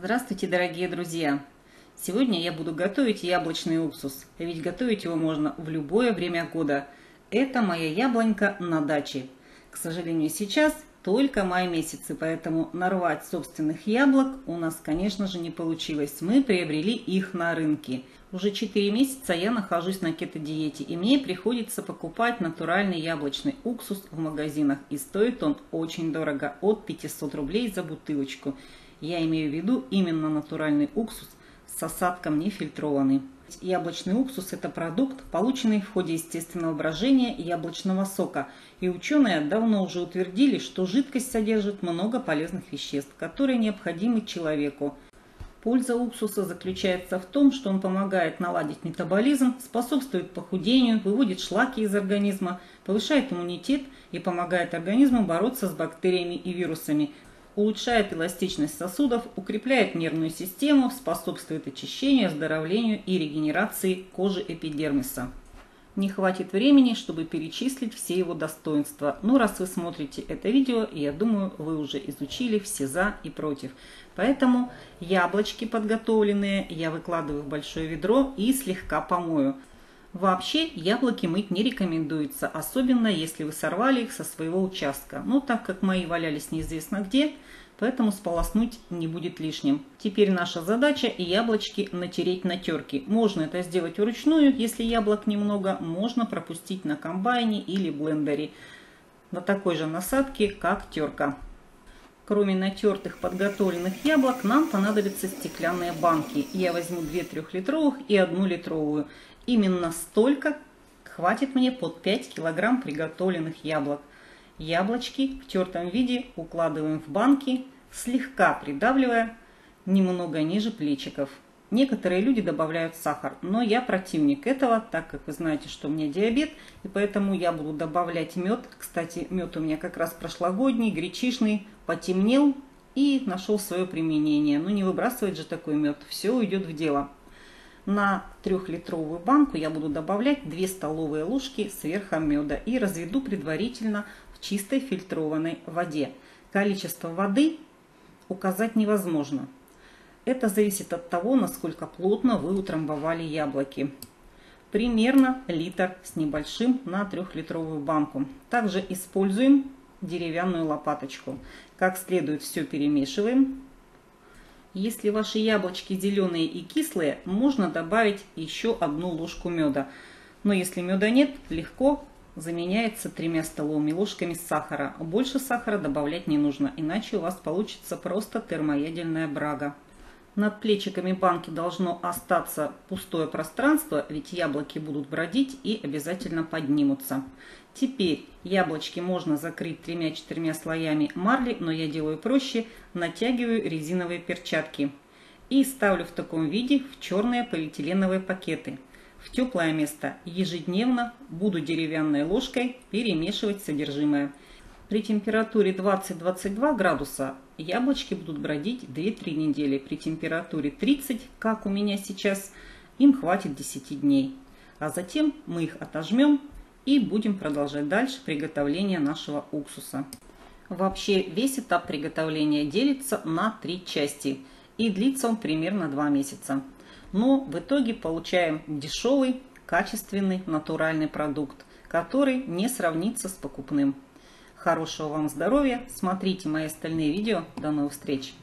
Здравствуйте, дорогие друзья! Сегодня я буду готовить яблочный уксус, ведь готовить его можно в любое время года. Это моя яблонька на даче. К сожалению, сейчас только май месяц, и поэтому нарвать собственных яблок у нас, конечно же, не получилось. Мы приобрели их на рынке. Уже 4 месяца я нахожусь на кето-диете, и мне приходится покупать натуральный яблочный уксус в магазинах. И стоит он очень дорого, от 500 рублей за бутылочку. Я имею в виду именно натуральный уксус с осадком, нефильтрованный. Яблочный уксус – это продукт, полученный в ходе естественного брожения яблочного сока. И ученые давно уже утвердили, что жидкость содержит много полезных веществ, которые необходимы человеку. Польза уксуса заключается в том, что он помогает наладить метаболизм, способствует похудению, выводит шлаки из организма, повышает иммунитет и помогает организму бороться с бактериями и вирусами. Улучшает эластичность сосудов, укрепляет нервную систему, способствует очищению, оздоровлению и регенерации кожи эпидермиса. Не хватит времени, чтобы перечислить все его достоинства, но раз вы смотрите это видео, я думаю, вы уже изучили все за и против. Поэтому яблочки подготовленные я выкладываю в большое ведро и слегка помою. Вообще яблоки мыть не рекомендуется, особенно если вы сорвали их со своего участка. Но так как мои валялись неизвестно где, поэтому сполоснуть не будет лишним. Теперь наша задача яблочки натереть на терке. Можно это сделать вручную, если яблок немного, можно пропустить на комбайне или блендере на такой же насадке, как терка. Кроме натертых подготовленных яблок, нам понадобятся стеклянные банки. Я возьму 2 3-литровых и 1 литровую. Именно столько хватит мне под 5 килограмм приготовленных яблок. Яблочки в тертом виде укладываем в банки, слегка придавливая немного ниже плечиков. Некоторые люди добавляют сахар, но я противник этого, так как вы знаете, что у меня диабет, и поэтому я буду добавлять мед. Кстати, мед у меня как раз прошлогодний, гречишный, потемнел и нашел свое применение. Ну не выбрасывать же такой мед, все уйдет в дело. На 3-литровую банку я буду добавлять 2 столовые ложки сверху меда и разведу предварительно в чистой фильтрованной воде. Количество воды указать невозможно. Это зависит от того, насколько плотно вы утрамбовали яблоки. Примерно литр с небольшим на 3-литровую банку. Также используем деревянную лопаточку. Как следует все перемешиваем. Если ваши яблочки зеленые и кислые, можно добавить еще 1 ложку меда. Но если меда нет, легко заменяется 3 столовыми ложками сахара. Больше сахара добавлять не нужно, иначе у вас получится просто термоядерная брага. Над плечиками банки должно остаться пустое пространство, ведь яблоки будут бродить и обязательно поднимутся. Теперь яблочки можно закрыть 3-4 слоями марли, но я делаю проще, натягиваю резиновые перчатки и ставлю в таком виде в черные полиэтиленовые пакеты. В теплое место ежедневно буду деревянной ложкой перемешивать содержимое. При температуре 20-22 градуса яблочки будут бродить 2-3 недели. При температуре 30, как у меня сейчас, им хватит 10 дней. А затем мы их отожмем и будем продолжать дальше приготовление нашего уксуса. Вообще весь этап приготовления делится на 3 части. И длится он примерно 2 месяца. Но в итоге получаем дешевый, качественный, натуральный продукт, который не сравнится с покупным. Хорошего вам здоровья, смотрите мои остальные видео, до новых встреч!